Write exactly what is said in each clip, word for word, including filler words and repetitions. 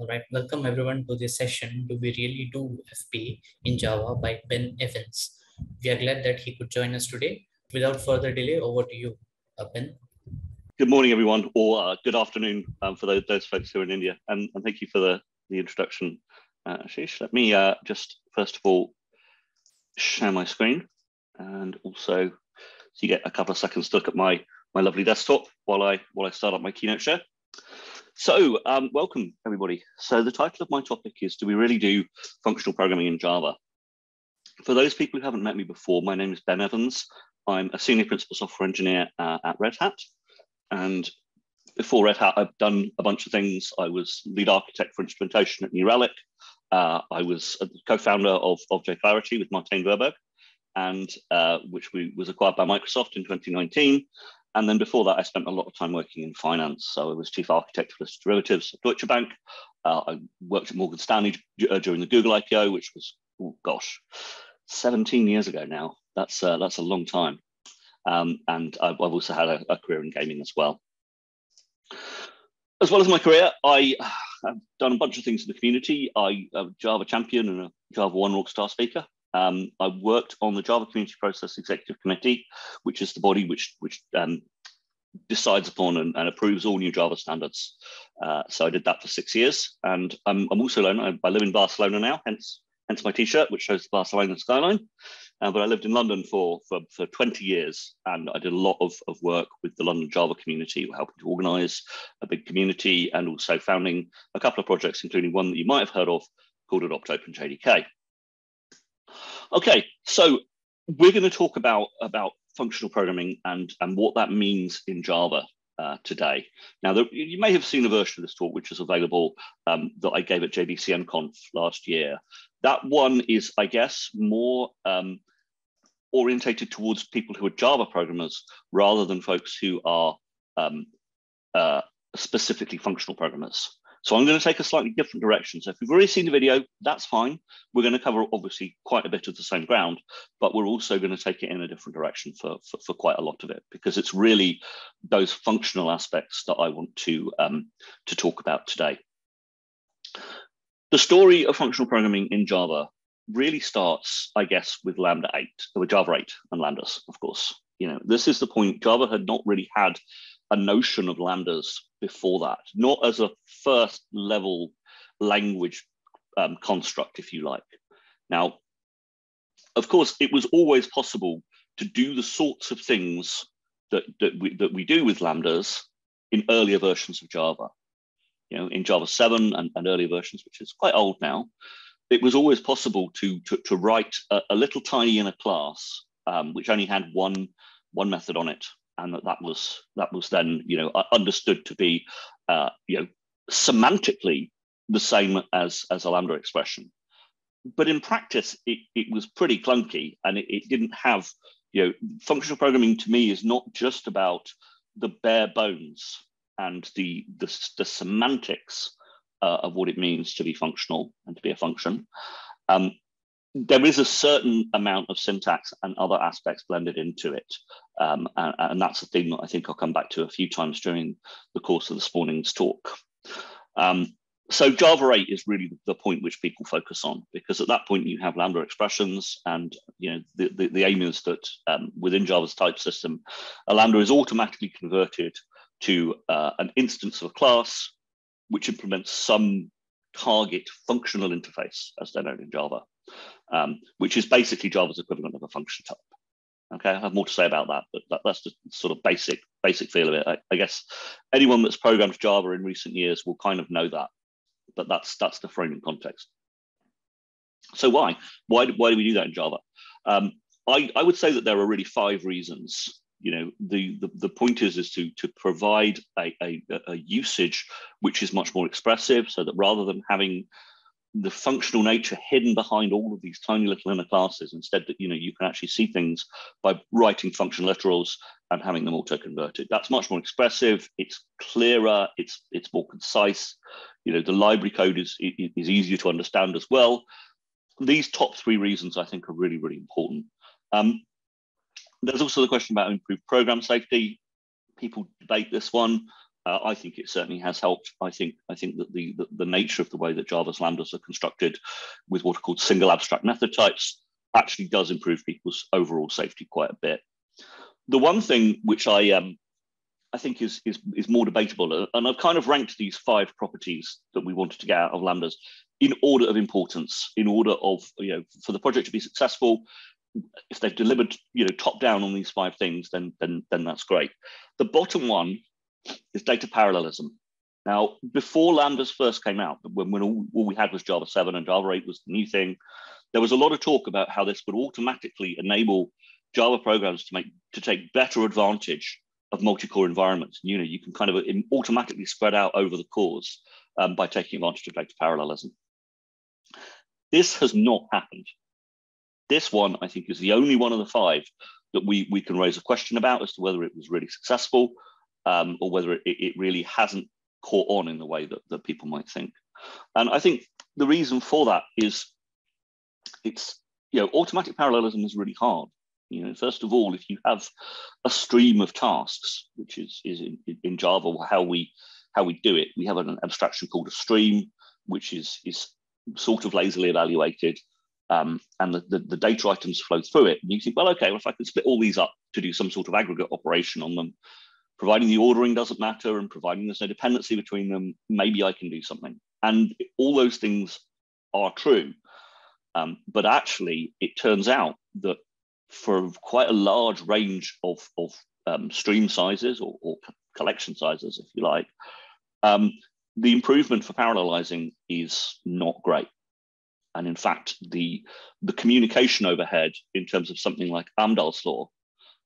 All right, welcome everyone to this session, Do We Really Do F P in Java by Ben Evans. We are glad that he could join us today. Without further delay, over to you, Ben. Good morning, everyone, or uh, good afternoon um, for those, those folks who are in India. And, and thank you for the, the introduction, uh, Ashish. Let me uh, just, first of all, share my screen. And also, so you get a couple of seconds to look at my, my lovely desktop while I, while I start up my keynote share. So um, welcome, everybody. So the title of my topic is, do we really do functional programming in Java? For those people who haven't met me before, my name is Ben Evans. I'm a senior principal software engineer uh, at Red Hat. And before Red Hat, I've done a bunch of things. I was lead architect for instrumentation at New Relic. Uh, I was a co-founder of, of J Clarity with Martijn Verburg, and uh, which we, was acquired by Microsoft in twenty nineteen. And then before that, I spent a lot of time working in finance. So I was chief architect for listed derivatives at Deutsche Bank. Uh, I worked at Morgan Stanley during the Google I P O, which was, oh gosh, seventeen years ago now. That's uh, that's a long time. Um, and I've, I've also had a, a career in gaming as well. As well as my career, I have done a bunch of things in the community. I am a Java champion and a Java one Rock Star speaker. Um, I worked on the Java Community Process Executive Committee, which is the body which, which um, decides upon and, and approves all new Java standards. Uh, so I did that for six years. And I'm, I'm also alone. I, I live in Barcelona now, hence, hence my T-shirt, which shows the Barcelona skyline. Uh, but I lived in London for, for, for twenty years, and I did a lot of, of work with the London Java community. We're helping to organize a big community and also founding a couple of projects, including one that you might have heard of called Adopt Open J D K. Okay, so we're going to talk about, about functional programming and, and what that means in Java uh, today. Now, there, you may have seen a version of this talk, which is available um, that I gave at J B C M Conf last year. That one is, I guess, more um, orientated towards people who are Java programmers rather than folks who are um, uh, specifically functional programmers. So I'm going to take a slightly different direction. So if you've already seen the video, that's fine. We're going to cover obviously quite a bit of the same ground, but we're also going to take it in a different direction for, for, for quite a lot of it, because it's really those functional aspects that I want to, um, to talk about today. The story of functional programming in Java really starts, I guess, with Lambda eight, with Java eight and lambdas, of course. You know, this is the point. Java had not really had a notion of lambdas before that, not as a first level language um, construct, if you like. Now, of course, it was always possible to do the sorts of things that, that, we, that we do with lambdas in earlier versions of Java. You know, in Java seven and, and earlier versions, which is quite old now, it was always possible to, to, to write a, a little tiny inner class, um, which only had one, one method on it. And that, that was that was then, you know, understood to be, uh, you know, semantically the same as as a lambda expression, but in practice it, it was pretty clunky, and it, it didn't have, you know, functional programming to me is not just about the bare bones and the the, the semantics uh, of what it means to be functional and to be a function. Um, There is a certain amount of syntax and other aspects blended into it. Um, and, and that's a theme that I think I'll come back to a few times during the course of this morning's talk. Um, so Java eight is really the point which people focus on, because at that point you have lambda expressions, and you know the, the, the aim is that um, within Java's type system, a lambda is automatically converted to uh, an instance of a class which implements some target functional interface, as they're known in Java. Um, which is basically Java's equivalent of a function type. Okay, I have more to say about that, but that, that's the sort of basic basic feel of it. I, I guess anyone that's programmed Java in recent years will kind of know that, but that's that's the framing context. So why? Why, why do we do that in Java? Um, I, I would say that there are really five reasons. You know, the, the, the point is, is to, to provide a, a, a usage which is much more expressive, so that rather than having the functional nature hidden behind all of these tiny little inner classes, instead that, you know, you can actually see things by writing function literals and having them auto-converted. That's much more expressive. It's clearer. It's it's more concise. You know, the library code is, is easier to understand as well. These top three reasons I think are really, really important. Um, there's also the question about improved program safety. People debate this one. Uh, I think it certainly has helped. I think I think that the, the, the nature of the way that Java's lambdas are constructed with what are called single abstract method types actually does improve people's overall safety quite a bit. The one thing which I um, I think is, is, is more debatable, and I've kind of ranked these five properties that we wanted to get out of lambdas in order of importance, in order of, you know, for the project to be successful, if they've delivered, you know, top down on these five things, then, then, then that's great. The bottom one is data parallelism. Now, before lambdas first came out, when, when all, all we had was Java seven and Java eight was the new thing, there was a lot of talk about how this would automatically enable Java programs to make to take better advantage of multi-core environments. You know, you can kind of automatically spread out over the cores um, by taking advantage of data parallelism. This has not happened. This one, I think, is the only one of the five that we, we can raise a question about as to whether it was really successful um, or whether it, it really hasn't caught on in the way that, that people might think. And I think the reason for that is it's, you know, automatic parallelism is really hard. You know, first of all, if you have a stream of tasks, which is, is in, in Java how we how we do it, we have an abstraction called a stream, which is, is sort of lazily evaluated, um, and the, the, the data items flow through it. And you think, well, okay, well, if I can split all these up to do some sort of aggregate operation on them, providing the ordering doesn't matter and providing there's no dependency between them, maybe I can do something. And all those things are true. Um, but actually, it turns out that for quite a large range of, of um, stream sizes or, or collection sizes, if you like, um, the improvement for parallelizing is not great. And in fact, the, the communication overhead in terms of something like Amdahl's Law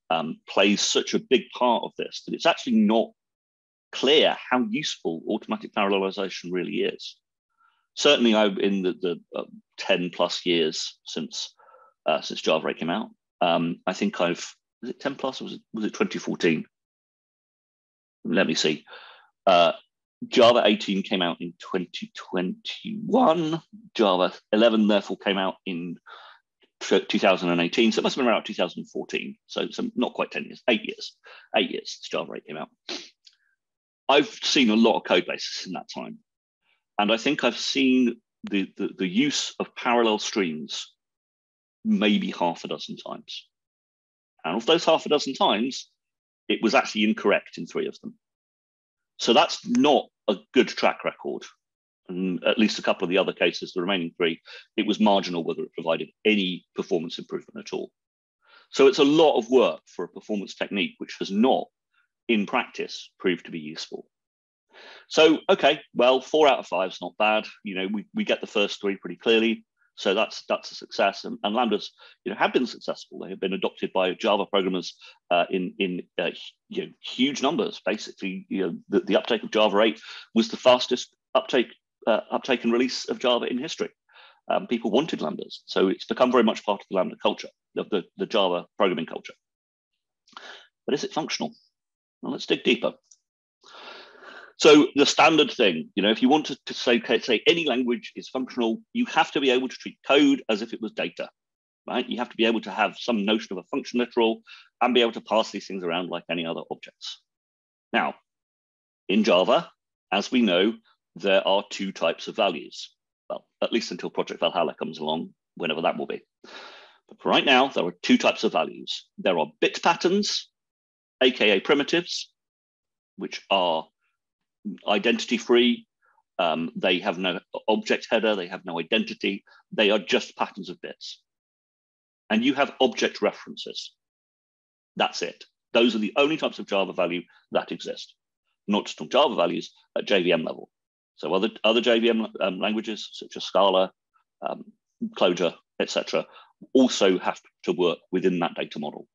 um, plays such a big part of this that it's actually not clear how useful automatic parallelization really is. Certainly, I've in the, the uh, ten plus years since, uh, since Java eight came out, Um, I think I've, was it ten plus or was it, was it twenty fourteen? Let me see. Uh, Java eighteen came out in twenty twenty-one. Java eleven therefore came out in two thousand eighteen. So it must've been around two thousand fourteen. So, so not quite ten years, eight years, eight years since Java eight came out. I've seen a lot of code bases in that time. And I think I've seen the, the, the use of parallel streams maybe half a dozen times. And of those half a dozen times, it was actually incorrect in three of them. So that's not a good track record. And at least a couple of the other cases, the remaining three, it was marginal whether it provided any performance improvement at all. So it's a lot of work for a performance technique which has not, in practice, proved to be useful. So, okay, well, four out of five is not bad. You know, we, we get the first three pretty clearly. So that's that's a success, and, and lambdas, you know, have been successful. They have been adopted by Java programmers uh, in in uh, you know, huge numbers. Basically, you know, the, the uptake of Java eight was the fastest uptake uh, uptake and release of Java in history. Um, people wanted lambdas, so it's become very much part of the lambda culture, of the, the Java programming culture. But is it functional? Well, let's dig deeper. So the standard thing, you know, if you want to, to say, say any language is functional, you have to be able to treat code as if it was data, right? You have to be able to have some notion of a function literal and be able to pass these things around like any other objects. Now, in Java, as we know, there are two types of values. Well, at least until Project Valhalla comes along, whenever that will be. But for right now, there are two types of values. There are bit patterns, aka primitives, which are identity free, um, they have no object header, they have no identity, they are just patterns of bits. And you have object references. That's it. Those are the only types of Java value that exist, not just on Java values, at J V M level. So other, other J V M um, languages such as Scala, um, Clojure, et cetera, also have to work within that data model.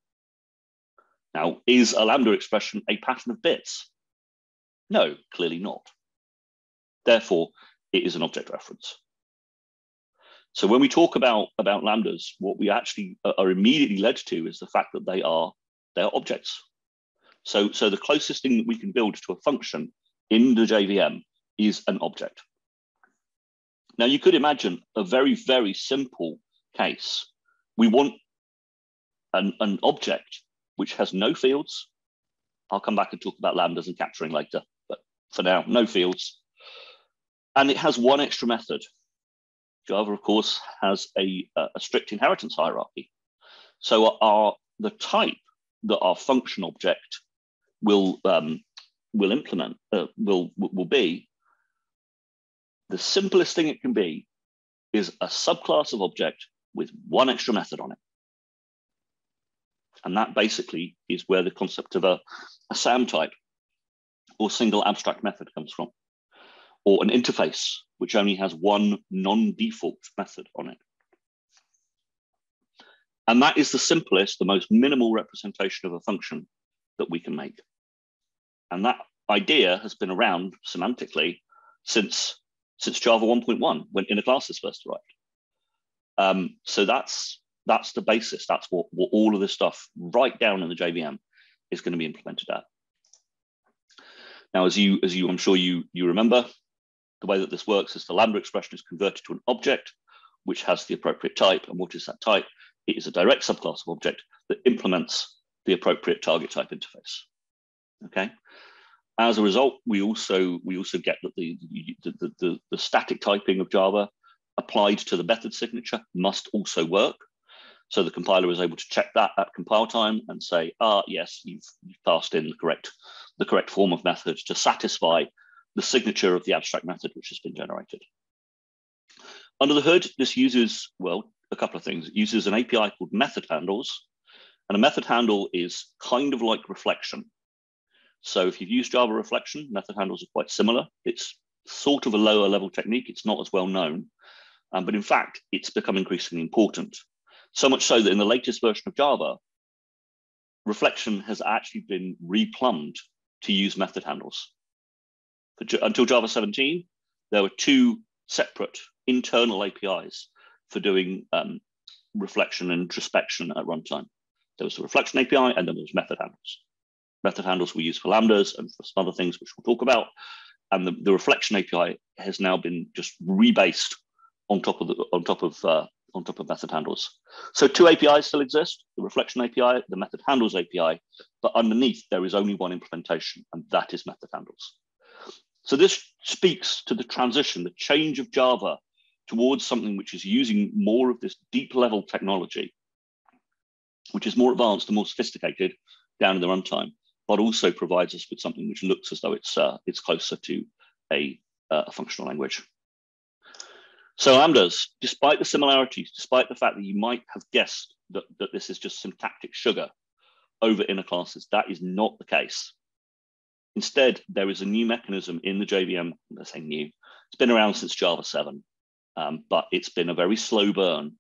Now, is a lambda expression a pattern of bits? No, clearly not. Therefore, it is an object reference. So when we talk about, about lambdas, what we actually are immediately led to is the fact that they are, they are objects. So, so the closest thing that we can build to a function in the J V M is an object. Now, you could imagine a very, very simple case. We want an, an object which has no fields. I'll come back and talk about lambdas and capturing later. But for now, no fields. And it has one extra method. Java, of course, has a, a strict inheritance hierarchy. So our, the type that our function object will, um, will implement, uh, will, will be, the simplest thing it can be is a subclass of object with one extra method on it. And that basically is where the concept of a, a SAM type or single abstract method comes from, or an interface, which only has one non-default method on it. And that is the simplest, the most minimal representation of a function that we can make. And that idea has been around semantically since, since Java one point one, when inner classes first arrived. Um, so that's, that's the basis. That's what, what all of this stuff right down in the J V M is going to be implemented at. Now, as you, as you, I'm sure you, you remember, the way that this works is the lambda expression is converted to an object, which has the appropriate type. And what is that type? It is a direct subclass of object that implements the appropriate target type interface. Okay. As a result, we also, we also get that the, the, the, the static typing of Java applied to the method signature must also work. So the compiler is able to check that at compile time and say, ah, yes, you've, you've passed in the correct, the correct form of method to satisfy the signature of the abstract method which has been generated. Under the hood, this uses, well, a couple of things. It uses an A P I called method handles, and a method handle is kind of like reflection. So if you've used Java reflection, method handles are quite similar. It's sort of a lower level technique. It's not as well known, um, but in fact, it's become increasingly important. So much so that in the latest version of Java, reflection has actually been replumbed to use method handles. Until Java seventeen, there were two separate internal A P Is for doing um, reflection and introspection at runtime. There was the reflection A P I, and then there was method handles. Method handles were used for lambdas and for some other things which we'll talk about. And the, the reflection A P I has now been just rebased on top of the, on top of uh, on top of method handles. So two A P Is still exist, the reflection A P I, the method handles A P I, but underneath there is only one implementation, and that is method handles. So this speaks to the transition, the change of Java towards something which is using more of this deep level technology, which is more advanced and more sophisticated down in the runtime, but also provides us with something which looks as though it's, uh, it's closer to a, uh, a functional language. So Amdahl's, despite the similarities, despite the fact that you might have guessed that, that this is just syntactic sugar over inner classes, that is not the case. Instead, there is a new mechanism in the J V M, I'm saying new, it's been around since Java seven, um, but it's been a very slow burn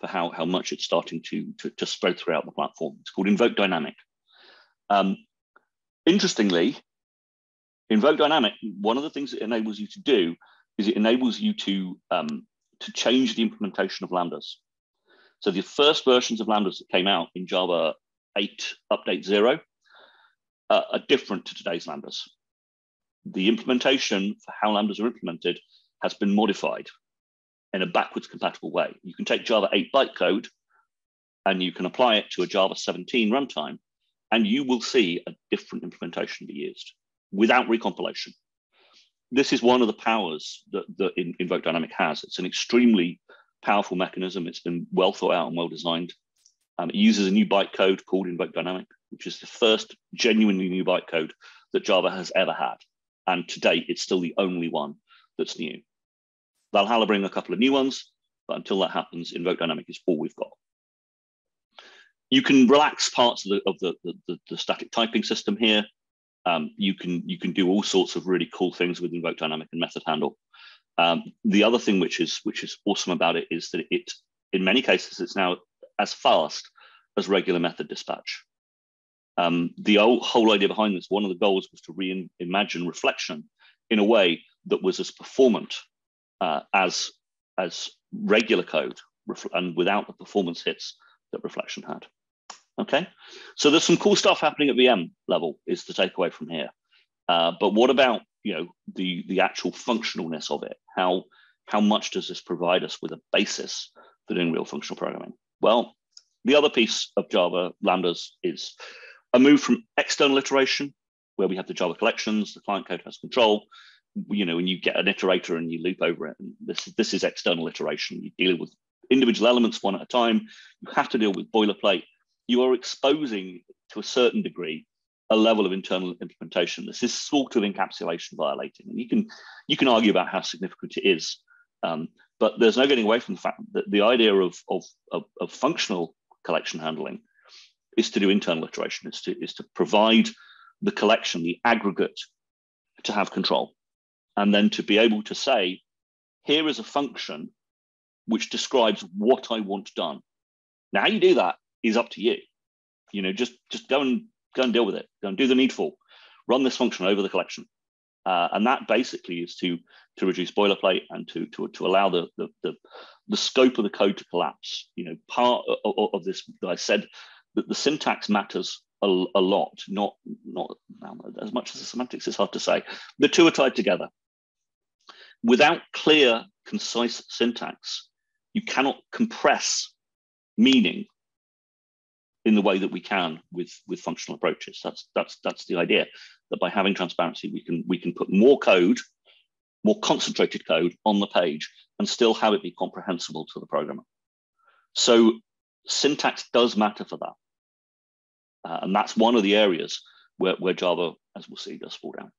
for how, how much it's starting to, to, to spread throughout the platform. It's called Invoke Dynamic. Um, interestingly, Invoke Dynamic, one of the things it enables you to do is it enables you to, um, to change the implementation of lambdas. So the first versions of lambdas that came out in Java eight update zero uh, are different to today's lambdas. The implementation for how lambdas are implemented has been modified in a backwards compatible way. You can take Java eight bytecode and you can apply it to a Java seventeen runtime, and you will see a different implementation be used without recompilation. This is one of the powers that, that Invoke Dynamic has. It's an extremely powerful mechanism. It's been well thought out and well designed. Um, it uses a new bytecode called Invoke Dynamic, which is the first genuinely new bytecode that Java has ever had. And to date, it's still the only one that's new. Valhalla bring a couple of new ones, but until that happens, Invoke Dynamic is all we've got. You can relax parts of the, of the, the, the, the static typing system here. Um, you can you can do all sorts of really cool things with Invoke Dynamic and method handle. Um, the other thing which is which is awesome about it is that it, in many cases, it's now as fast as regular method dispatch. Um, the old, whole idea behind this, one of the goals was to reimagine reflection in a way that was as performant uh, as as regular code and without the performance hits that reflection had. Okay, so there's some cool stuff happening at V M level is the takeaway from here. Uh, but what about, you know, the, the actual functionalness of it? How, how much does this provide us with a basis for doing real functional programming? Well, the other piece of Java lambdas is a move from external iteration where we have the Java collections, the client code has control, you know, and you get an iterator and you loop over it. And this, this is external iteration. You deal with individual elements one at a time. You have to deal with boilerplate. You are exposing, to a certain degree, a level of internal implementation. This is sort of encapsulation violating. And you can, you can argue about how significant it is, um, but there's no getting away from the fact that the idea of, of, of, of functional collection handling is to do internal iteration, is to, is to provide the collection, the aggregate, to have control. And then to be able to say, here is a function which describes what I want done. Now, how you do that is up to you. You know, just, just go and go and deal with it. Go and do the needful. Run this function over the collection. Uh, and that basically is to, to reduce boilerplate and to, to, to allow the, the, the, the scope of the code to collapse. You know, part of, of this, I said that the syntax matters a, a lot, not, not as much as the semantics, it's hard to say. The two are tied together. Without clear, concise syntax, you cannot compress meaning in the way that we can with, with functional approaches. That's, that's, that's the idea, that by having transparency, we can, we can put more code, more concentrated code on the page and still have it be comprehensible to the programmer. So syntax does matter for that. Uh, and that's one of the areas where, where Java, as we'll see, does fall down.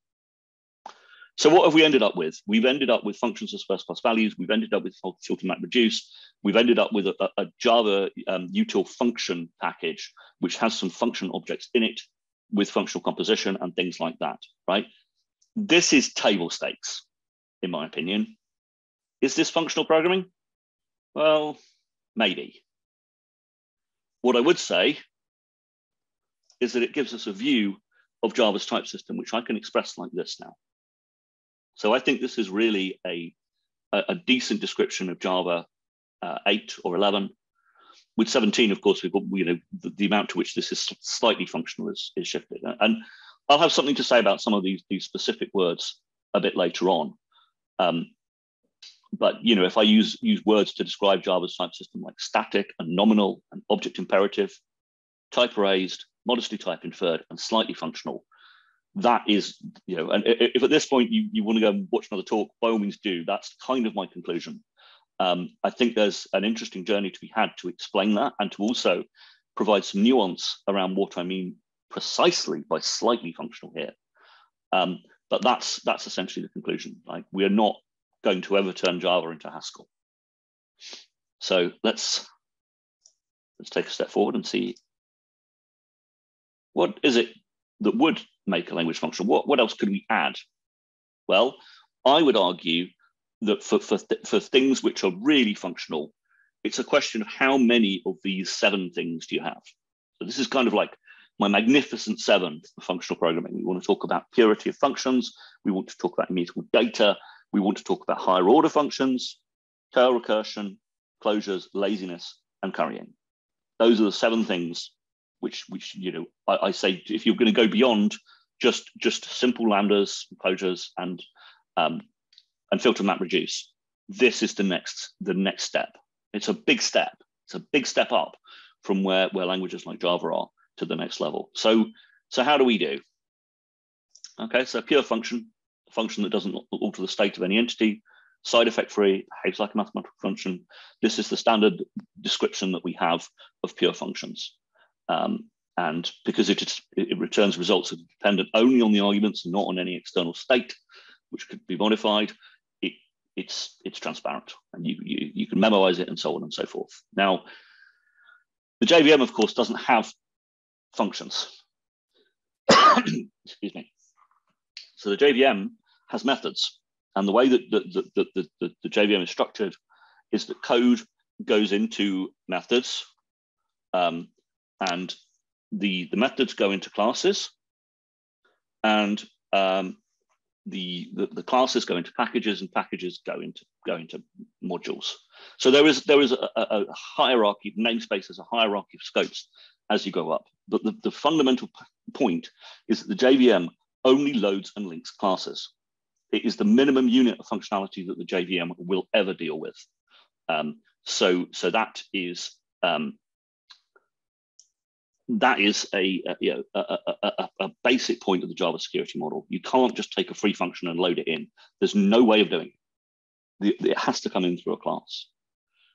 So what have we ended up with? We've ended up with functions as first class values. We've ended up with filter map reduce. We've ended up with a, a Java um, util function package, which has some function objects in it with functional composition and things like that, right? This is table stakes, in my opinion. Is this functional programming? Well, maybe. What I would say is that it gives us a view of Java's type system, which I can express like this now. So I think this is really a, a decent description of Java uh, eight or eleven. With seventeen, of course, we've got, you know, the, the amount to which this is slightly functional is, is shifted. And I'll have something to say about some of these, these specific words a bit later on. Um, but, you know, if I use, use words to describe Java's type system like static and nominal and object imperative, type erased, modestly type inferred, and slightly functional, that is, you know, and if at this point you, you want to go and watch another talk, by all means do. That's kind of my conclusion. Um, I think there's an interesting journey to be had to explain that and to also provide some nuance around what I mean precisely by slightly functional here. Um, but that's, that's essentially the conclusion. Like, we're not going to ever turn Java into Haskell. So let's, let's take a step forward and see what is it that would make a language function. What, what else could we add? Well, I would argue that for, for, th for things which are really functional, it's a question of how many of these seven things do you have? So this is kind of like my magnificent seven for functional programming. We want to talk about purity of functions. We want to talk about immutable data. We want to talk about higher order functions, curl recursion, closures, laziness, and currying. Those are the seven things which, which you know, I, I say, if you're going to go beyond just, just simple lambdas, closures, and, um, and filter map reduce, this is the next, the next step. It's a big step. It's a big step up from where, where languages like Java are to the next level. So, so how do we do? Okay, so pure function, a function that doesn't alter the state of any entity, side effect free, behaves like a mathematical function. This is the standard description that we have of pure functions. Um, and because it, it returns results that are dependent only on the arguments and not on any external state, which could be modified, it, it's, it's transparent. And you, you, you can memoize it and so on and so forth. Now, the J V M, of course, doesn't have functions. Excuse me. So the J V M has methods. And the way that the, the, the, the, the J V M is structured is that code goes into methods, um, and the, the methods go into classes, and um, the, the, the classes go into packages, and packages go into, go into modules. So there is, there is a, a hierarchy of namespaces, a hierarchy of scopes as you go up. But the, the fundamental point is that the J V M only loads and links classes. It is the minimum unit of functionality that the J V M will ever deal with. Um, so, so that is, um, that is a, a, you know, a, a, a basic point of the Java security model. You can't just take a free function and load it in. There's no way of doing it. It has to come in through a class,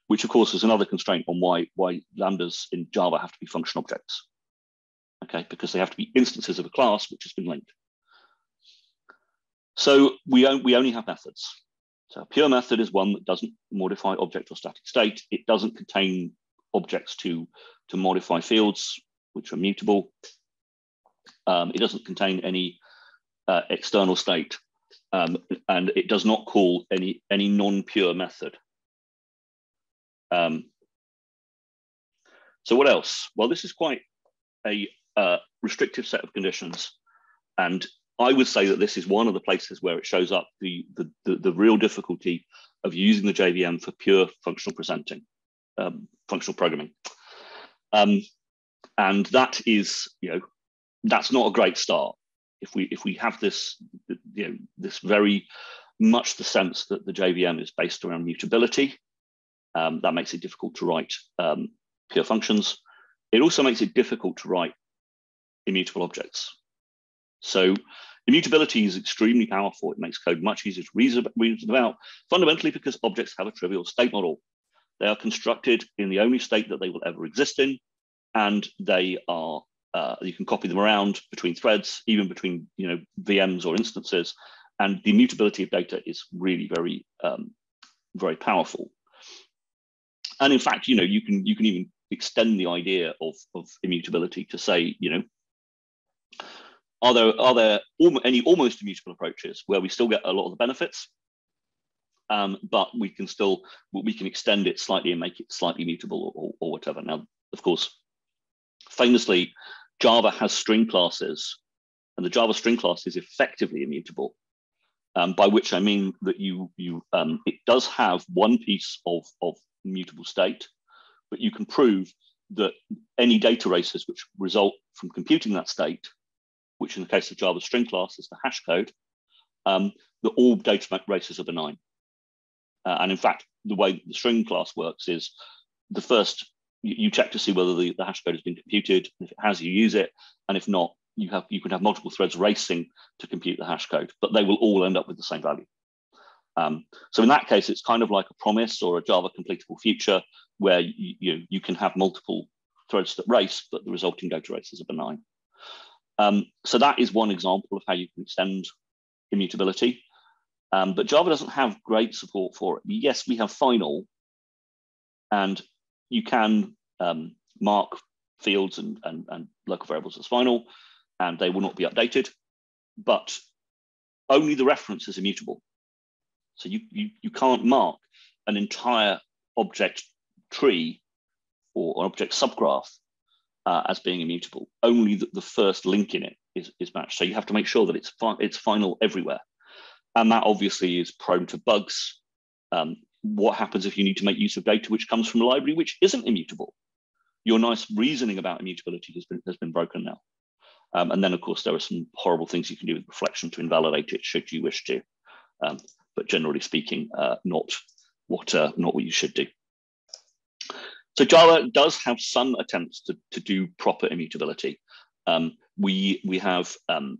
which of course is another constraint on why, why lambdas in Java have to be function objects, okay? Because they have to be instances of a class which has been linked. So we, on, we only have methods. So a pure method is one that doesn't modify object or static state. It doesn't contain objects to, to modify fields, which are mutable. Um, it doesn't contain any uh, external state, um, and it does not call any, any non-pure method. Um, so what else? Well, this is quite a uh, restrictive set of conditions, and I would say that this is one of the places where it shows up the, the, the, the real difficulty of using the J V M for pure functional presenting, um, functional programming. Um, and that is, you know, that's not a great start. If we, if we have this, you know, this very much the sense that the J V M is based around mutability, um, that makes it difficult to write um, pure functions. It also makes it difficult to write immutable objects. So immutability is extremely powerful. It makes code much easier to reason about, fundamentally because objects have a trivial state model. They are constructed in the only state that they will ever exist in, and they are, uh, you can copy them around between threads, even between, you know, V Ms or instances, and the immutability of data is really very, um, very powerful. And in fact, you know, you can, you can even extend the idea of, of immutability to say, you know, Are there, are there any almost immutable approaches where we still get a lot of the benefits, um, but we can still, we can extend it slightly and make it slightly mutable or, or whatever. Now, of course, famously, Java has string classes, and the Java string class is effectively immutable, um, by which I mean that you, you um, it does have one piece of, of mutable state, but you can prove that any data races which result from computing that state, which in the case of Java string class is the hash code, um, that all data races are benign. Uh, and in fact, the way the string class works is the first, you, you check to see whether the, the hash code has been computed. If it has, you use it. And if not, you, have, you can have multiple threads racing to compute the hash code, but they will all end up with the same value. Um, so in that case, it's kind of like a promise or a Java completable future where you, you, you can have multiple threads that race, but the resulting data races are benign. Um, so that is one example of how you can extend immutability, um, but Java doesn't have great support for it. Yes, we have final, and you can um, mark fields and, and, and local variables as final, and they will not be updated, but only the reference is immutable. So you, you, you can't mark an entire object tree or an object subgraph Uh, as being immutable. Only the, the first link in it is, is matched. So you have to make sure that it's, fi it's final everywhere. And that obviously is prone to bugs. Um, what happens if you need to make use of data which comes from a library which isn't immutable? Your nice reasoning about immutability has been, has been broken now. Um, and then of course, there are some horrible things you can do with reflection to invalidate it should you wish to. Um, but generally speaking, uh, not, what, uh, not what you should do. So Java does have some attempts to, to do proper immutability. Um, we, we have um,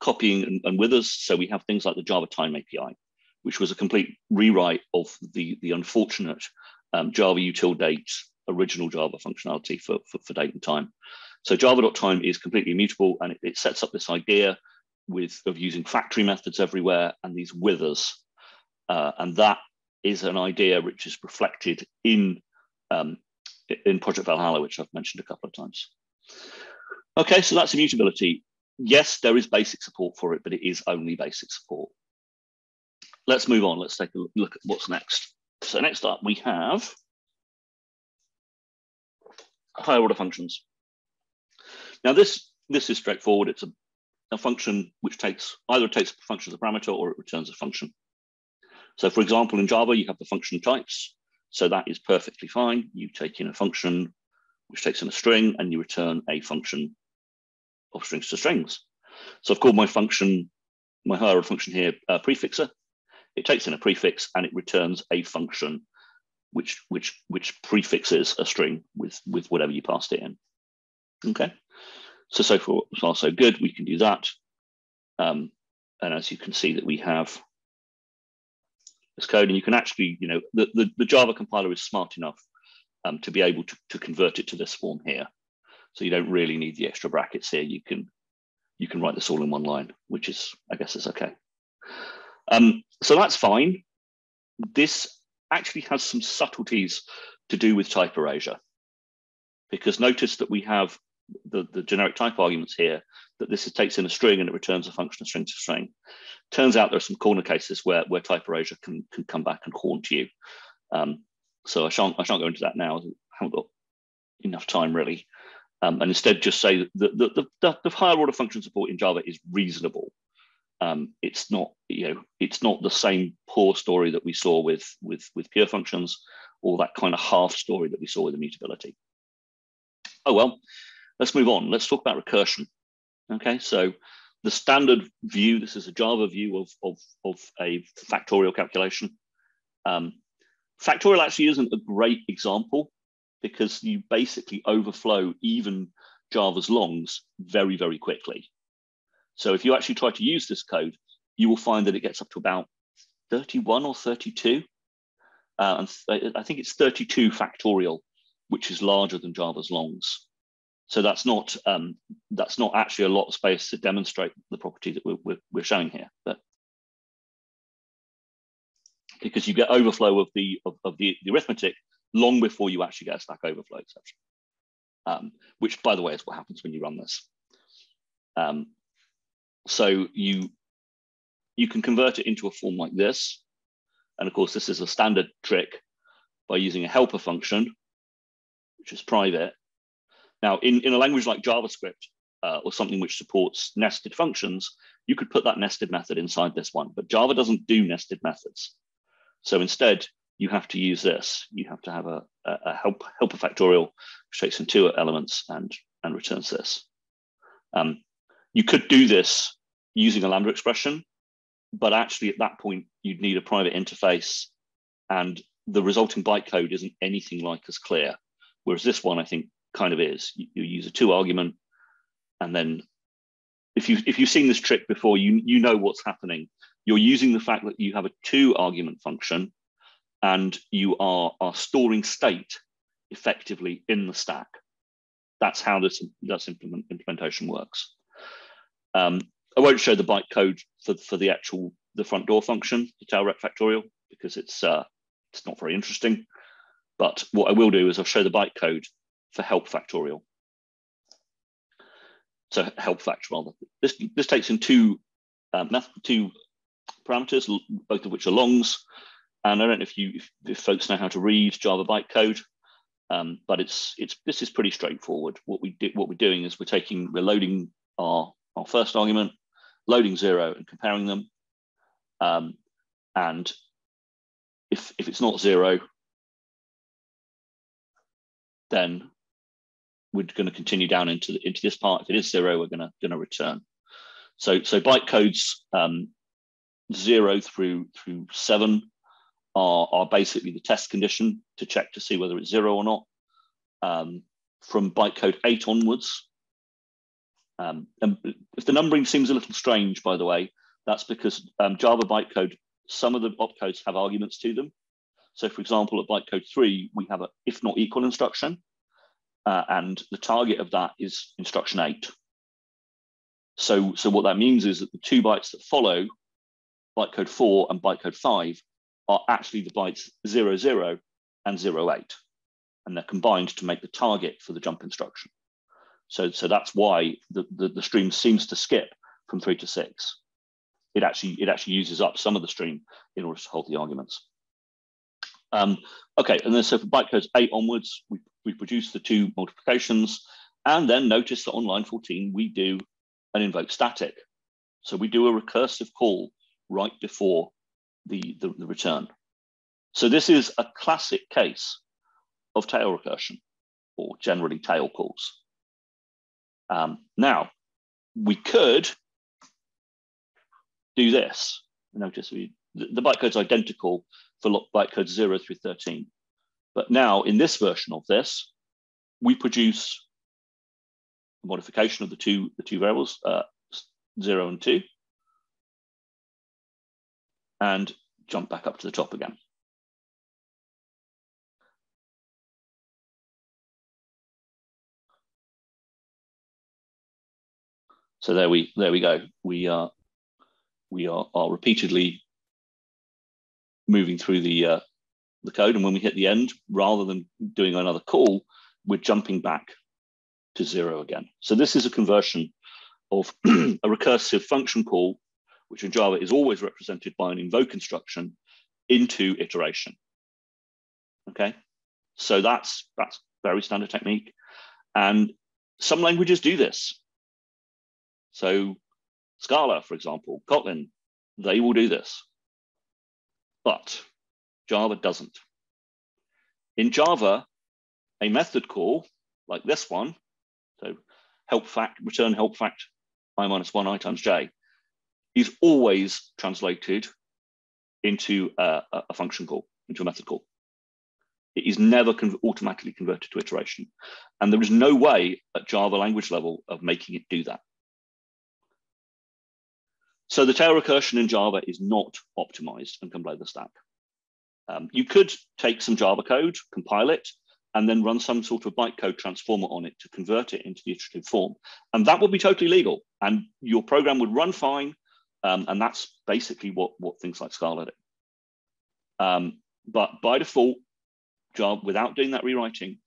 copying and, and withers. So we have things like the Java time A P I, which was a complete rewrite of the, the unfortunate um, Java util date, original Java functionality for, for, for date and time. So java.time is completely immutable, and it, it sets up this idea with, of using factory methods everywhere and these withers. Uh, and that is an idea which is reflected in Um, in Project Valhalla, which I've mentioned a couple of times. Okay, so that's immutability. Yes, there is basic support for it, but it is only basic support. Let's move on. Let's take a look at what's next. So next up, we have higher order functions. Now this, this is straightforward. It's a, a function which takes, either it takes a function as a parameter or it returns a function. So for example, in Java, you have the function types. So that is perfectly fine. You take in a function which takes in a string, and you return a function of strings to strings. So I've called my function, my higher order function here, uh, prefixer. It takes in a prefix and it returns a function which, which, which prefixes a string with, with whatever you passed it in. Okay, so so far so good, we can do that. Um, and as you can see that we have this code, and you can actually, you know, the, the, the Java compiler is smart enough um, to be able to, to convert it to this form here. So you don't really need the extra brackets here. You can, you can write this all in one line, which is, I guess is okay. Um, so that's fine. This actually has some subtleties to do with type erasure, because notice that we have the, the generic type arguments here, that this is, takes in a string and it returns a function of string to string. Turns out there are some corner cases where, where type erasure can, can come back and haunt you. Um, so I shan't, I shan't go into that now. I haven't got enough time really. Um, and instead just say that the, the, the higher order function support in Java is reasonable. Um, it's not, you know, it's not the same poor story that we saw with, with, with pure functions, or that kind of half story that we saw with immutability. Oh, well, let's move on. Let's talk about recursion. Okay, so the standard view, this is a Java view of, of, of a factorial calculation. Um, factorial actually isn't a great example, because you basically overflow even Java's longs very, very quickly. So if you actually try to use this code, you will find that it gets up to about thirty-one or thirty-two. Uh, and th I think it's thirty-two factorial, which is larger than Java's longs. So that's not, um, that's not actually a lot of space to demonstrate the property that we're, we're, we're showing here, but because you get overflow of the, of, of the, the arithmetic long before you actually get a Stack Overflow exception, um, which, by the way, is what happens when you run this. Um, so you, you can convert it into a form like this. And of course, this is a standard trick by using a helper function, which is private. Now, in, in a language like JavaScript, uh, or something which supports nested functions, you could put that nested method inside this one, but Java doesn't do nested methods. So instead, you have to use this. You have to have a, a help, helper factorial, which takes in two elements and, and returns this. Um, you could do this using a lambda expression, but actually at that point, you'd need a private interface, and the resulting bytecode isn't anything like as clear. Whereas this one, I think, kind of is. You, you use a two argument, and then if, you, if you've seen this trick before, you, you know what's happening. You're using the fact that you have a two argument function, and you are, are storing state effectively in the stack. That's how this that's implement, implementation works. Um, I won't show the bytecode for, for the actual, the front door function, the tail rep factorial, because it's, uh, it's not very interesting. But what I will do is I'll show the bytecode for help factorial. So help fact rather. This, this takes in two, uh, math, two parameters, both of which are longs. And I don't know if you, if, if folks know how to read Java bytecode, um, but it's it's this is pretty straightforward. What we do, what we're doing is we're taking, we're loading our our first argument, loading zero and comparing them, um, and if if it's not zero, then we're going to continue down into the, into this part. If it is zero, we're going to going to return. So so bytecodes um, zero through through seven. Are, are basically the test condition to check to see whether it's zero or not. Um, from bytecode eight onwards, um, and if the numbering seems a little strange, by the way, that's because um, Java bytecode, some of the opcodes have arguments to them. So for example, at bytecode three, we have a if not equal instruction, uh, and the target of that is instruction eight. So, so what that means is that the two bytes that follow, bytecode four and bytecode five, are actually the bytes zero zero and zero eight, and they're combined to make the target for the jump instruction. So, so that's why the, the, the stream seems to skip from three to six. It actually, it actually uses up some of the stream in order to hold the arguments. Um, okay, and then so for bytecodes eight onwards, we, we produce the two multiplications, and then notice that on line fourteen, we do an invoke static. So we do a recursive call right before The, the, the return. So this is a classic case of tail recursion, or generally tail calls. Um, now, we could do this. Notice we, the, the bytecode's identical for bytecode zero through thirteen. But now in this version of this, we produce a modification of the two the two variables, uh, zero and two, and jump back up to the top again. So there we there we go. We are we are, are repeatedly moving through the uh, the code, and when we hit the end, rather than doing another call, we're jumping back to zero again. So this is a conversion of a recursive function call, which in Java is always represented by an invoke instruction, into iteration. Okay, so that's that's very standard technique, and some languages do this. So Scala, for example, Kotlin, they will do this, but Java doesn't. In Java, a method call like this one, so help fact, return help fact, I minus one, I times j, is always translated into a, a function call, into a method call. It is never con automatically converted to iteration. And there is no way at Java language level of making it do that. So the tail recursion in Java is not optimized and can blow the stack. Um, you could take some Java code, compile it, and then run some sort of bytecode transformer on it to convert it into the iterative form. And that would be totally legal. And your program would run fine. Um, and that's basically what, what things like Scala do. Um, but by default, Java, without doing that rewriting,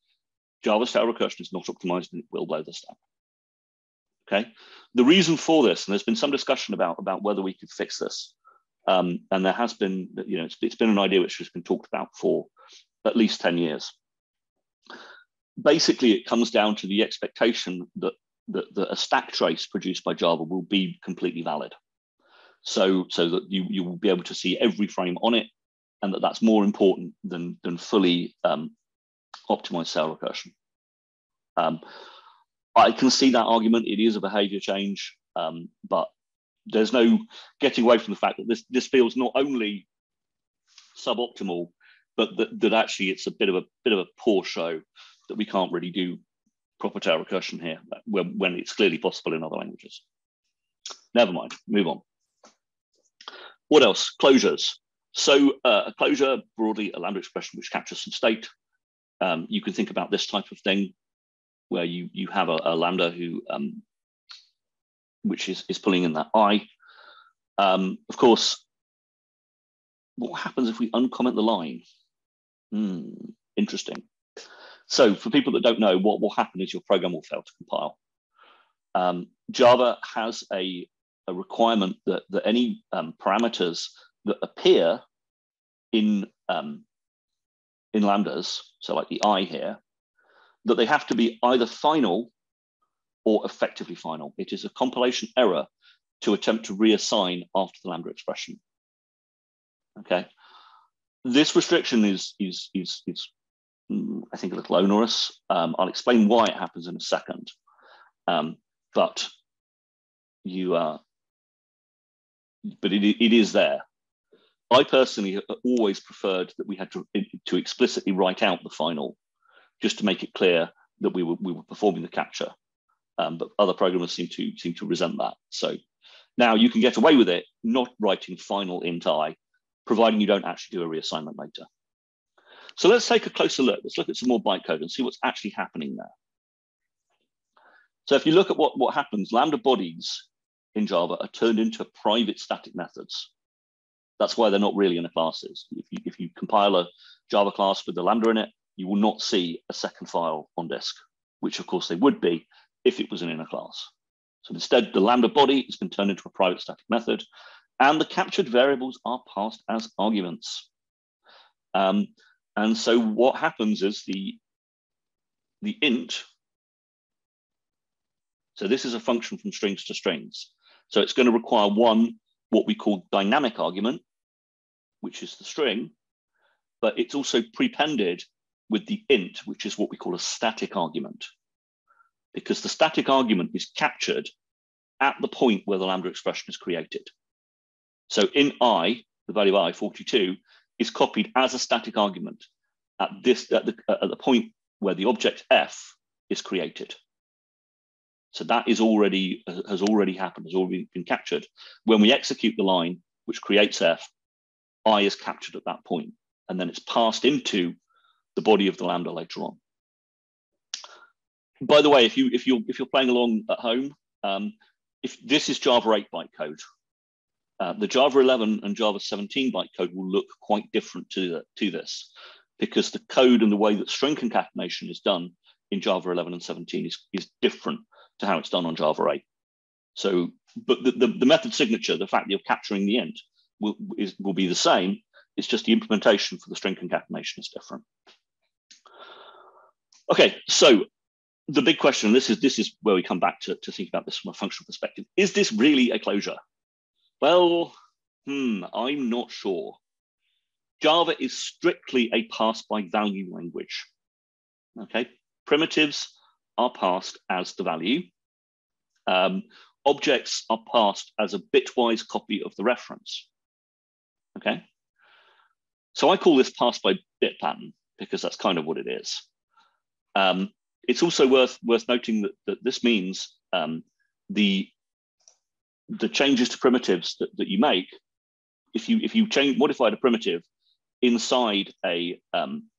Java's tail recursion is not optimized and it will blow the stack. Okay, the reason for this, and there's been some discussion about, about whether we could fix this, um, and there has been, you know, it's, it's been an idea which has been talked about for at least ten years. Basically, it comes down to the expectation that, that, that a stack trace produced by Java will be completely valid. So, so that you, you will be able to see every frame on it, and that that's more important than, than fully um, optimized cell recursion. Um, I can see that argument. It is a behavior change, um, but there's no getting away from the fact that this, this feels not only suboptimal, but that, that actually it's a bit of a bit of a poor show that we can't really do proper tail recursion here when, when it's clearly possible in other languages. Never mind, move on. What else? Closures. So uh, a closure, broadly a lambda expression which captures some state. Um, you can think about this type of thing, where you, you have a, a lambda who, um, which is, is pulling in that I. Um, of course, what happens if we uncomment the line? Mm, interesting. So for people that don't know, what will happen is your program will fail to compile. Um, Java has a, a requirement that, that any um, parameters that appear in, um, in lambdas, so like the I here, that they have to be either final or effectively final. It is a compilation error to attempt to reassign after the lambda expression. Okay, this restriction is, is, is, is I think, a little onerous. Um, I'll explain why it happens in a second, um, but you, uh, but it, it is there. I personally always preferred that we had to, to explicitly write out the final, just to make it clear that we were, we were performing the capture. Um, but other programmers seem to, seem to resent that. So now you can get away with it, not writing final int I, providing you don't actually do a reassignment later. So let's take a closer look. Let's look at some more bytecode and see what's actually happening there. So if you look at what, what happens, lambda bodies in Java are turned into private static methods. That's why they're not really in the classes. If you, if you compile a Java class with the lambda in it, you will not see a second file on disk, which of course they would be if it was an inner class. So instead, the lambda body has been turned into a private static method, and the captured variables are passed as arguments. Um, and so what happens is the, the int, so this is a function from strings to strings. So it's going to require one, what we call dynamic argument, which is the string, but it's also prepended with the int, which is what we call a static argument, because the static argument is captured at the point where the lambda expression is created. So in I, the value of I, forty-two, is copied as a static argument at this at the, at the point where the object f is created. So that is already, has already happened, has already been captured. When we execute the line, which creates F, I is captured at that point, and then it's passed into the body of the lambda later on. By the way, if you if you're if you're playing along at home, um, if this is Java eight bytecode, uh, the Java eleven and Java seventeen bytecode will look quite different to the, to this, because the code and the way that string concatenation is done in Java eleven and seventeen is is different to how it's done on Java eight. So, but the the, the method signature, the fact that you're capturing the end, will is, will be the same. It's just the implementation for the string concatenation is different. Okay, so. The big question, this is this is where we come back to, to think about this from a functional perspective. Is this really a closure? Well, hmm, I'm not sure. Java is strictly a pass by value language. Okay, primitives are passed as the value. Um, objects are passed as a bitwise copy of the reference. Okay, so I call this pass by bit pattern because that's kind of what it is. Um, It's also worth worth noting that, that this means um, the the changes to primitives that, that you make, if you if you change modified a primitive inside a um,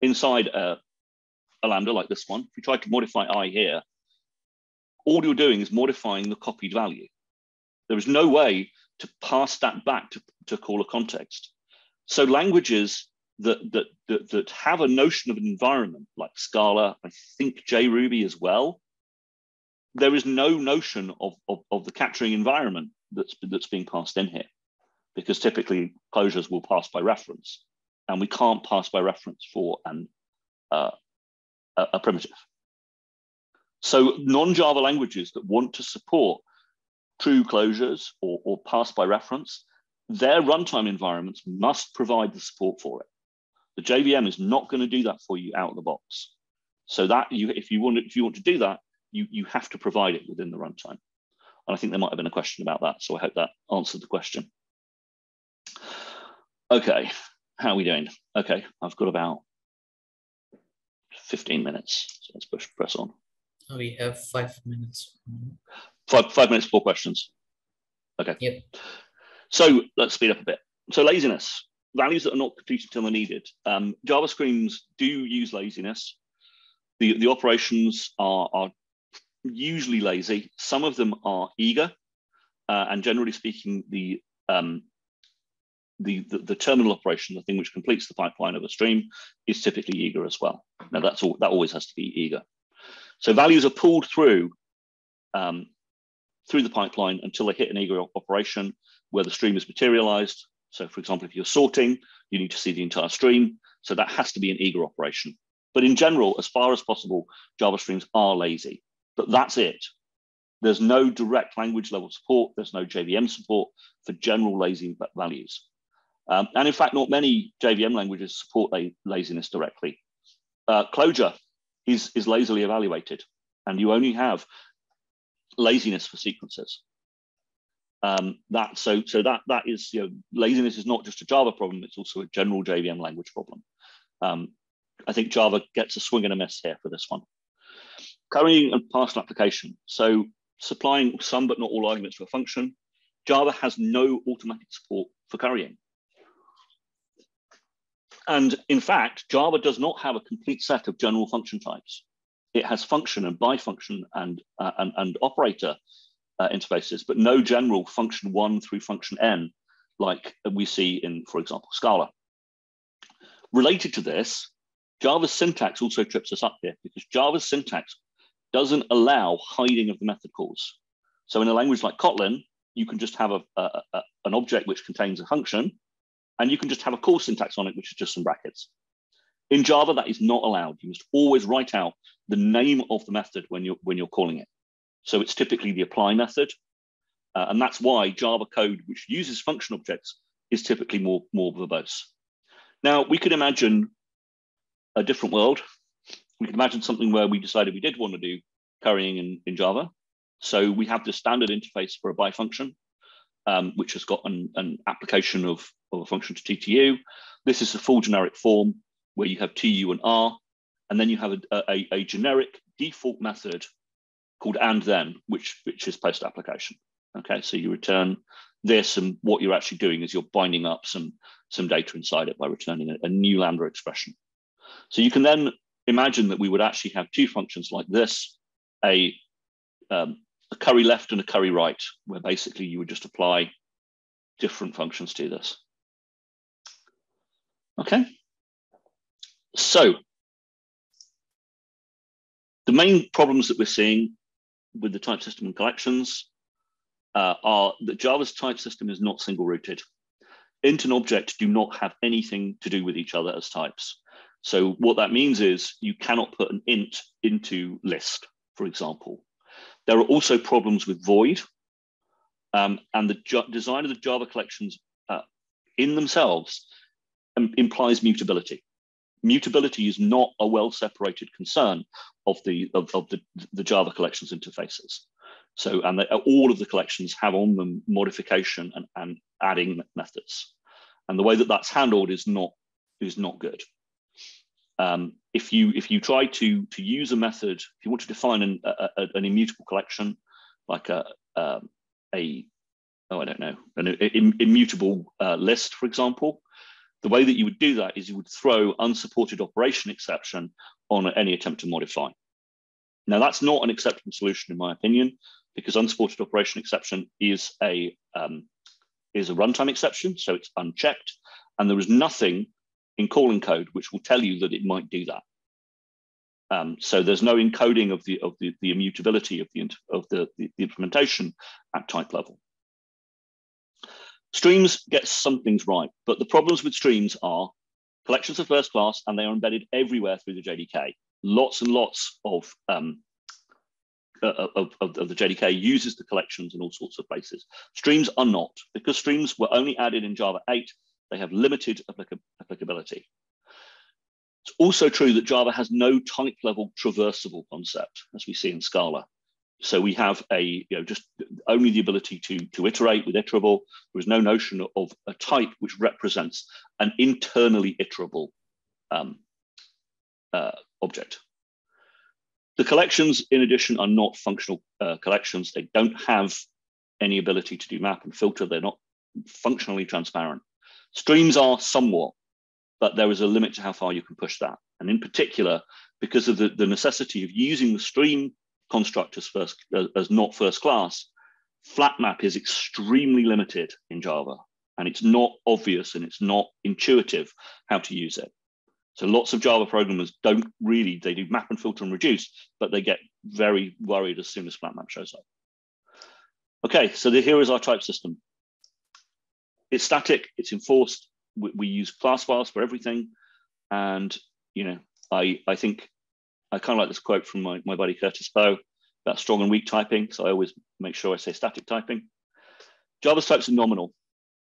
inside a, a lambda like this one, if you try to modify I here, all you're doing is modifying the copied value. There is no way to pass that back to, to caller context. So languages That, that, that, that have a notion of an environment like Scala, I think JRuby as well, there is no notion of, of, of the capturing environment that's, that's being passed in here, because typically closures will pass by reference, and we can't pass by reference for an, uh, a, a primitive. So non-Java languages that want to support true closures or, or pass by reference, their runtime environments must provide the support for it. The J V M is not going to do that for you out of the box. So that you, if you want, if you want to do that, you, you have to provide it within the runtime. And I think there might have been a question about that. So I hope that answered the question. Okay, how are we doing? Okay, I've got about fifteen minutes. So let's push press on. We have five minutes. Five five minutes, four questions. Okay. Yep. So let's speed up a bit. So laziness. Values that are not computed until they're needed. Um, Java screens do use laziness. The, the operations are, are usually lazy. Some of them are eager. Uh, and generally speaking, the, um, the, the, the terminal operation, the thing which completes the pipeline of a stream, is typically eager as well. Now, that's all, that always has to be eager. So values are pulled through, um, through the pipeline until they hit an eager operation where the stream is materialized. So for example, if you're sorting, you need to see the entire stream. So that has to be an eager operation. But in general, as far as possible, Java streams are lazy, but that's it. There's no direct language level support. There's no J V M support for general lazy values. Um, and in fact, not many J V M languages support la laziness directly. Uh, Clojure is, is lazily evaluated, and you only have laziness for sequences. Um, that so so that that is, you know, laziness is not just a Java problem, it's also a general J V M language problem. Um, I think Java gets a swing and a miss here for this one. Currying and partial application. So supplying some but not all arguments to a function. Java has no automatic support for currying. And in fact, Java does not have a complete set of general function types. It has function and by function and uh, and, and operator Uh, interfaces, but no general function one through function n, like we see in, for example, Scala. Related to this, Java's syntax also trips us up here, because Java's syntax doesn't allow hiding of the method calls. So in a language like Kotlin, you can just have a, a, a, an object which contains a function, and you can just have a call syntax on it, which is just some brackets. In Java, that is not allowed. You must always write out the name of the method when you're, when you're calling it. So it's typically the apply method. Uh, and that's why Java code, which uses function objects, is typically more, more verbose. Now, we could imagine a different world. We could imagine something where we decided we did want to do currying in, in Java. So we have the standard interface for a by function, um, which has got an, an application of, of a function to T T U. This is a full generic form where you have T U and R. And then you have a, a, a generic default method called and then, which, which is post-application. Okay, so you return this, and what you're actually doing is you're binding up some, some data inside it by returning a, a new lambda expression. So you can then imagine that we would actually have two functions like this, a, um, a curry left and a curry right, where basically you would just apply different functions to this. Okay, so the main problems that we're seeing with the type system and collections uh, are that Java's type system is not single rooted. Int and object do not have anything to do with each other as types. So what that means is you cannot put an int into list, for example. There are also problems with void, um, and the design of the Java collections uh, in themselves implies mutability. Mutability is not a well-separated concern of the of, of the, the Java collections interfaces. So, and they, all of the collections have on them modification and, and adding methods. And the way that that's handled is not is not good. Um, if you if you try to to use a method, if you want to define an a, a, an immutable collection, like a a, a oh I don't know an immutable uh, list, for example. The way that you would do that is you would throw unsupported operation exception on any attempt to modify. Now, that's not an acceptable solution, in my opinion, because unsupported operation exception is a, um, is a runtime exception, so it's unchecked, and there is nothing in Kotlin code which will tell you that it might do that. Um, so there's no encoding of the, of the, the immutability of, the, of the, the, the implementation at type level. Streams gets some things right, but the problems with streams are collections are first class and they are embedded everywhere through the J D K. Lots and lots of, um, of, of, of the J D K uses the collections in all sorts of places. Streams are not. Because streams were only added in Java eight, they have limited applic applicability. It's also true that Java has no type level traversable concept, as we see in Scala. So we have a, you know, just only the ability to, to iterate with iterable. There is no notion of a type which represents an internally iterable um, uh, object. The collections, in addition, are not functional uh, collections. They don't have any ability to do map and filter. They're not functionally transparent. Streams are somewhat, but there is a limit to how far you can push that. And in particular, because of the, the necessity of using the stream construct as, first, as not first class, flat map is extremely limited in Java, and it's not obvious and it's not intuitive how to use it. So lots of Java programmers don't really, they do map and filter and reduce, but they get very worried as soon as flat map shows up. Okay, so the, here is our type system. It's static, it's enforced. We, we use class files for everything. And, you know, I, I think, I kind of like this quote from my, my buddy Curtis Poe about strong and weak typing. So I always make sure I say static typing. Java's types are nominal.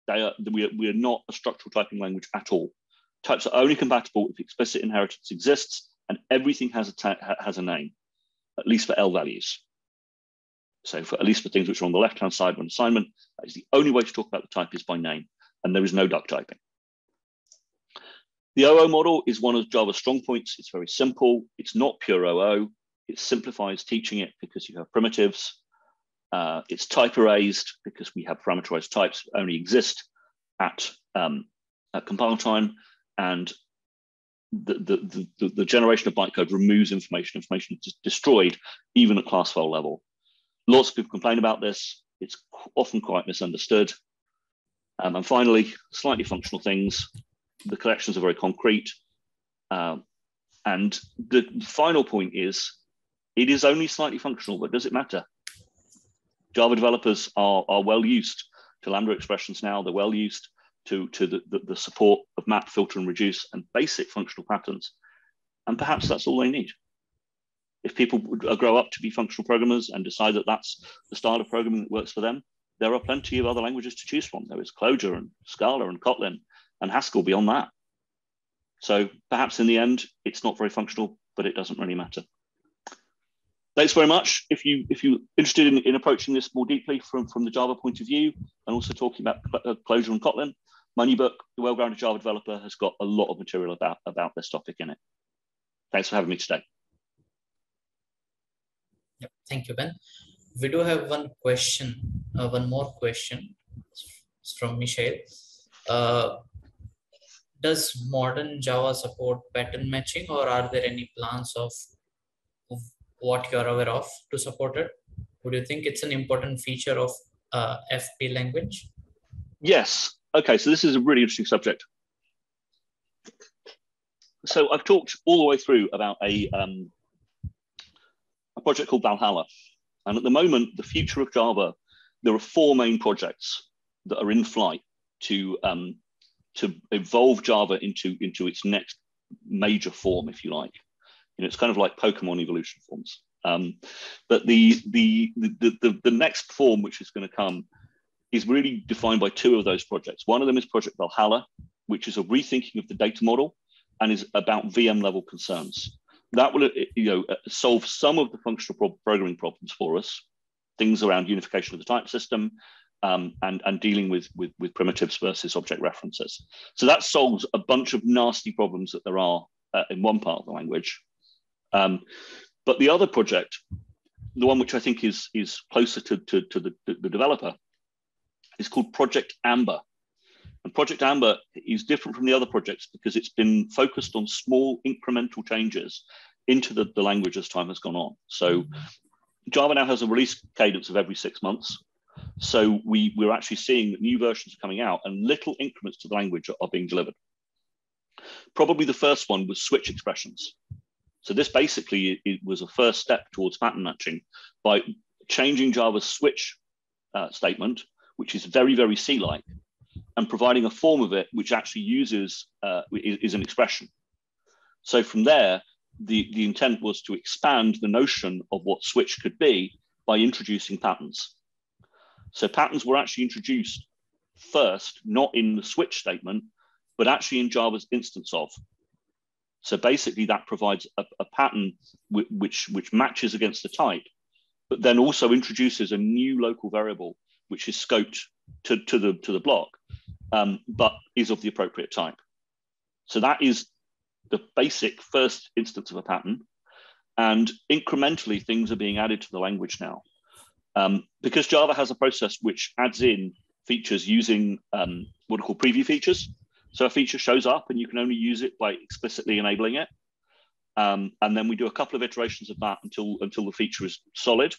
They are, we, are, we are not a structural typing language at all. Types are only compatible if explicit inheritance exists and everything has a, has a name, at least for L values. So for, at least for things which are on the left-hand side of an assignment, that is the only way to talk about the type is by name, and there is no duck typing. The O O model is one of Java's strong points. It's very simple. It's not pure O O. It simplifies teaching it because you have primitives. Uh, it's type erased because we have parameterized types that only exist at, um, at compile time. And the, the, the, the generation of bytecode removes information. Information is destroyed even at class file level. Lots of people complain about this. It's often quite misunderstood. Um, and finally, slightly functional things. The collections are very concrete. Um, and the final point is, it is only slightly functional, but does it matter? Java developers are, are well used to Lambda expressions now. They're well used to, to the, the, the support of map, filter, and reduce, and basic functional patterns. And perhaps that's all they need. If people grow up to be functional programmers and decide that that's the style of programming that works for them, there are plenty of other languages to choose from. There is Clojure and Scala and Kotlin and Haskell beyond that. So perhaps in the end, it's not very functional, but it doesn't really matter. Thanks very much. If, you, if you're interested in, in approaching this more deeply from, from the Java point of view, and also talking about Clojure and Kotlin, my new book, The Well-Grounded Java Developer, has got a lot of material about, about this topic in it. Thanks for having me today. Yep. Thank you, Ben. We do have one question, uh, one more question it's from Michelle. Uh, does modern Java support pattern matching, or are there any plans of, of what you're aware of to support it? Would you think it's an important feature of uh, F P language? Yes. Okay, so this is a really interesting subject. So I've talked all the way through about a, um, a project called Valhalla. And at the moment, the future of Java, there are four main projects that are in flight to, um, to evolve Java into, into its next major form, if you like. You know, it's kind of like Pokemon evolution forms. Um, but the, the, the, the, the next form, which is going to come, is really defined by two of those projects. One of them is Project Valhalla, which is a rethinking of the data model and is about V M level concerns. That will, you know, solve some of the functional programming problems for us, things around unification of the type system, um, and, and dealing with, with, with primitives versus object references. So that solves a bunch of nasty problems that there are uh, in one part of the language. Um, but the other project, the one which I think is, is closer to, to, to the, the developer, is called Project Amber. And Project Amber is different from the other projects because it's been focused on small incremental changes into the, the language as time has gone on. So Java now has a release cadence of every six months. So we, we're actually seeing that new versions are coming out and little increments to the language are, are being delivered. Probably the first one was switch expressions. So this basically it was a first step towards pattern matching by changing Java's switch uh, statement, which is very, very C-like, and providing a form of it which actually uses, uh, is, is an expression. So from there, the, the intent was to expand the notion of what switch could be by introducing patterns. So patterns were actually introduced first, not in the switch statement, but actually in Java's instance of. So basically that provides a, a pattern which, which matches against the type, but then also introduces a new local variable which is scoped to, to, the, to the block, um, but is of the appropriate type. So that is the basic first instance of a pattern. And incrementally, things are being added to the language now. Um, because Java has a process which adds in features using um, what are called preview features. So a feature shows up and you can only use it by explicitly enabling it. Um, and then we do a couple of iterations of that until, until the feature is solid.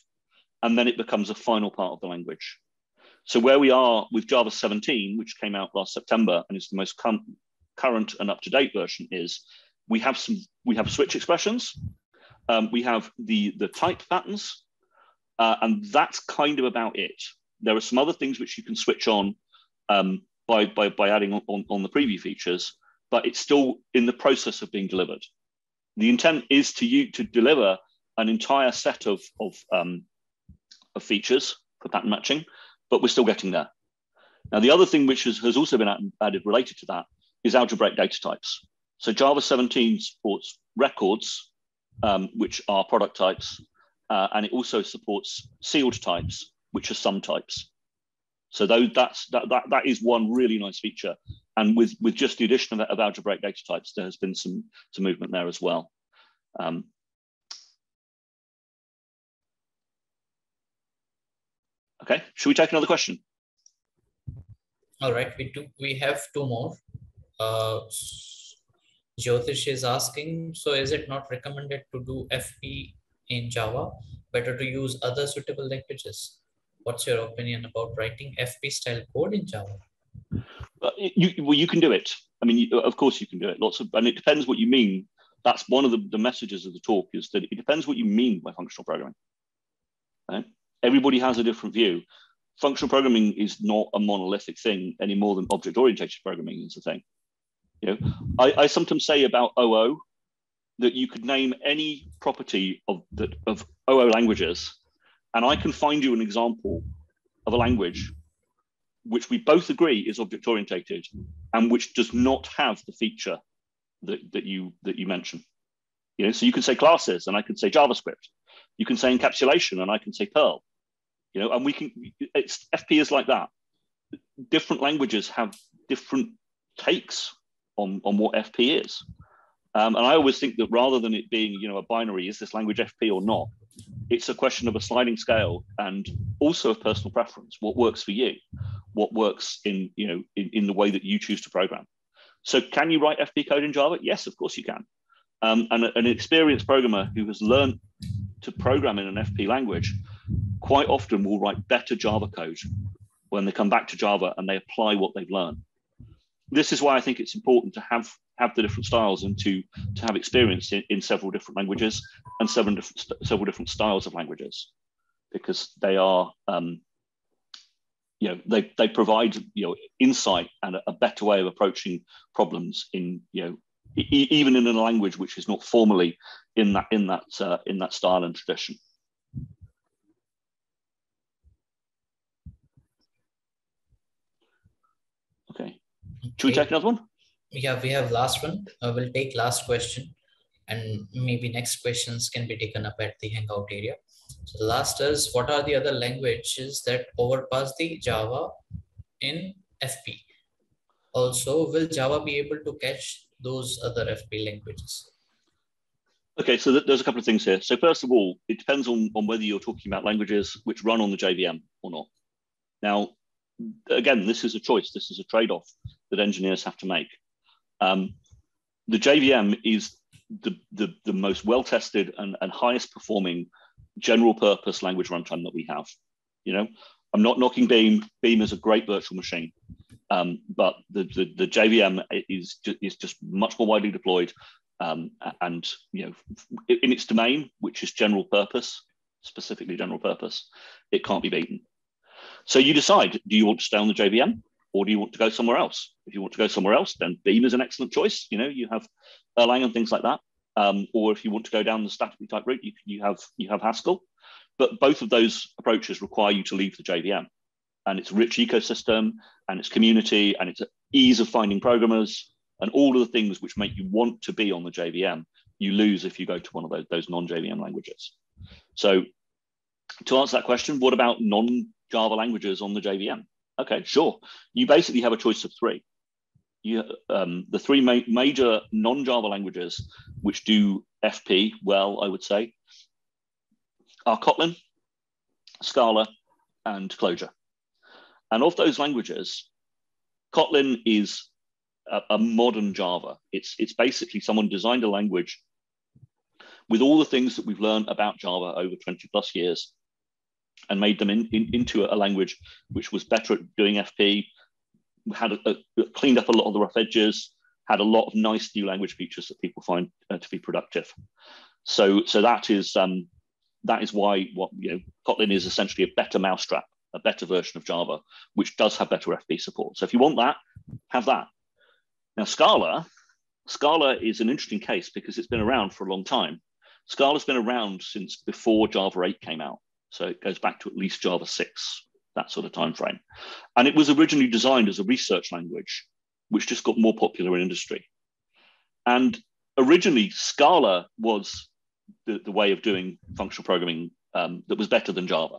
And then it becomes a final part of the language. So where we are with Java seventeen, which came out last September and is the most current and up-to-date version, is we have some we have switch expressions, um, we have the the type patterns, uh, and that's kind of about it. There are some other things which you can switch on um, by, by by adding on on the preview features, but it's still in the process of being delivered. The intent is to you to deliver an entire set of of um, of features for pattern matching, but we're still getting there. Now, the other thing which is, has also been added related to that is algebraic data types. So Java seventeen supports records, um, which are product types, uh, and it also supports sealed types, which are sum types. So though that's, that, that, that is one really nice feature. And with, with just the addition of, of algebraic data types, there has been some, some movement there as well. Um, Okay, should we take another question? All right, we do. We have two more. Uh, Jyotish is asking, so is it not recommended to do F P in Java? Better to use other suitable languages? What's your opinion about writing F P style code in Java? Uh, you, well, you can do it. I mean, you, of course you can do it. Lots of, and it depends what you mean. That's one of the, the messages of the talk, is that it depends what you mean by functional programming. Right? Everybody has a different view. Functional programming is not a monolithic thing any more than object-oriented programming is a thing. You know, I, I sometimes say about O O that you could name any property of, the, of O O languages, and I can find you an example of a language which we both agree is object-oriented and which does not have the feature that, that, you, that you mentioned. You know, so you can say classes, and I can say JavaScript. You can say encapsulation, and I can say Perl. You know, and we can, it's, F P is like that. Different languages have different takes on, on what F P is. Um, and I always think that rather than it being, you know, a binary, is this language F P or not, it's a question of a sliding scale and also of personal preference. What works for you? What works in, you know, in, in the way that you choose to program? So can you write F P code in Java? Yes, of course you can. Um, and an experienced programmer who has learned to program in an F P language quite often will write better Java code when they come back to Java and they apply what they've learned. This is why I think it's important to have have the different styles and to to have experience in, in several different languages and several different several different styles of languages, because they are um, you know they they provide you know insight and a, a better way of approaching problems in you know e even in a language which is not formally in that in that uh, in that style and tradition. Okay, should we take another one? Yeah, we have last one. Uh, we'll take last question, and maybe next questions can be taken up at the hangout area. So the last is, what are the other languages that overpass the Java in F P? Also, will Java be able to catch those other F P languages? Okay, so th there's a couple of things here. So first of all, it depends on, on whether you're talking about languages which run on the J V M or not. Now, again, this is a choice. This is a trade-off that engineers have to make. Um, the J V M is the, the, the most well-tested and, and highest performing general purpose language runtime that we have. You know, I'm not knocking Beam. Beam is a great virtual machine, um, but the, the, the J V M is, is just much more widely deployed um, and, you know, in its domain, which is general purpose, specifically general purpose, it can't be beaten. So you decide, do you want to stay on the J V M? Or do you want to go somewhere else? If you want to go somewhere else, then Beam is an excellent choice. You know, you have Erlang and things like that. Um, or if you want to go down the statically typed route, you, you have you have Haskell. But both of those approaches require you to leave the J V M and its rich ecosystem and its community and its ease of finding programmers and all of the things which make you want to be on the J V M. You lose if you go to one of those, those non-J V M languages. So to answer that question, what about non-Java languages on the J V M? Okay, sure. You basically have a choice of three. You, um, the three ma major non-Java languages which do F P well, I would say, are Kotlin, Scala, and Clojure. And of those languages, Kotlin is a, a modern Java. It's, it's basically someone designed a language with all the things that we've learned about Java over twenty plus years and made them in, in, into a language which was better at doing F P, had a, a, cleaned up a lot of the rough edges, had a lot of nice new language features that people find uh, to be productive. So, so that is um, that is why what you know Kotlin is essentially a better mousetrap, a better version of Java, which does have better F P support. So if you want that, have that. Now Scala, Scala is an interesting case because it's been around for a long time. Scala's been around since before Java eight came out. So it goes back to at least Java six, that sort of time frame. And it was originally designed as a research language, which just got more popular in industry. And originally, Scala was the, the way of doing functional programming um, that was better than Java.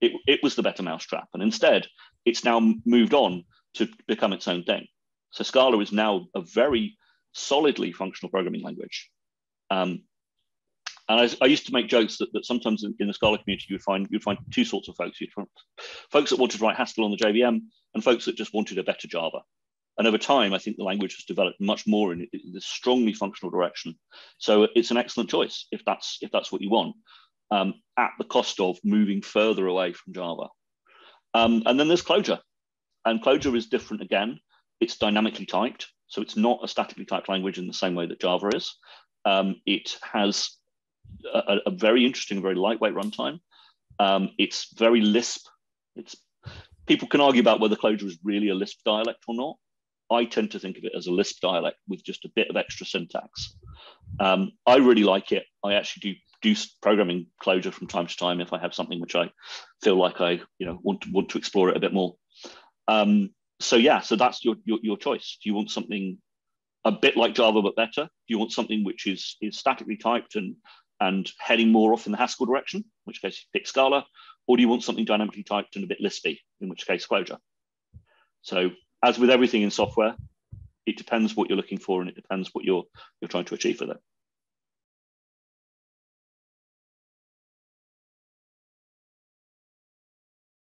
It, it was the better mousetrap. And instead, it's now moved on to become its own thing. So Scala is now a very solidly functional programming language. Um, And I, I used to make jokes that, that sometimes in the Scala community, you'd find, you'd find two sorts of folks. You'd find folks that wanted to write Haskell on the J V M and folks that just wanted a better Java. And over time, I think the language has developed much more in this strongly functional direction. So it's an excellent choice if that's, if that's what you want, um, at the cost of moving further away from Java. Um, and then there's Clojure. And Clojure is different again. It's dynamically typed. So it's not a statically typed language in the same way that Java is. Um, it has A, a very interesting, very lightweight runtime. Um, it's very Lisp. It's, people can argue about whether Clojure is really a Lisp dialect or not. I tend to think of it as a Lisp dialect with just a bit of extra syntax. Um, I really like it. I actually do do programming Clojure from time to time if I have something which I feel like I you know want to, want to explore it a bit more. Um, so yeah, so that's your, your your choice. Do you want something a bit like Java but better? Do you want something which is is statically typed and and heading more off in the Haskell direction, in which case you pick Scala, or do you want something dynamically typed and a bit lispy, in which case Clojure? So as with everything in software, it depends what you're looking for, and it depends what you're you're trying to achieve with it.